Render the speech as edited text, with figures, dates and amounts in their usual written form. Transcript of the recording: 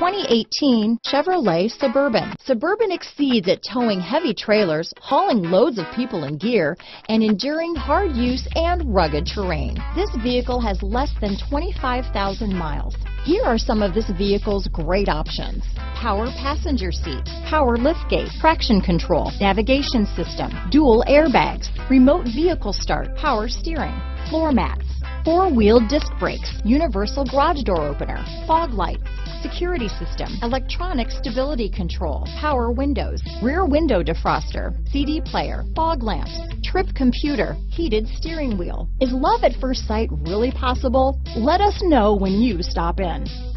2018 Chevrolet Suburban. Suburban exceeds at towing heavy trailers, hauling loads of people and gear, and enduring hard use and rugged terrain. This vehicle has less than 25,000 miles. Here are some of this vehicle's great options: power passenger seat, power liftgate, traction control, navigation system, dual airbags, remote vehicle start, power steering, floor mats, four-wheel disc brakes, universal garage door opener, fog lights, security system, electronic stability control, power windows, rear window defroster, CD player, fog lamps, trip computer, heated steering wheel. Is love at first sight really possible? Let us know when you stop in.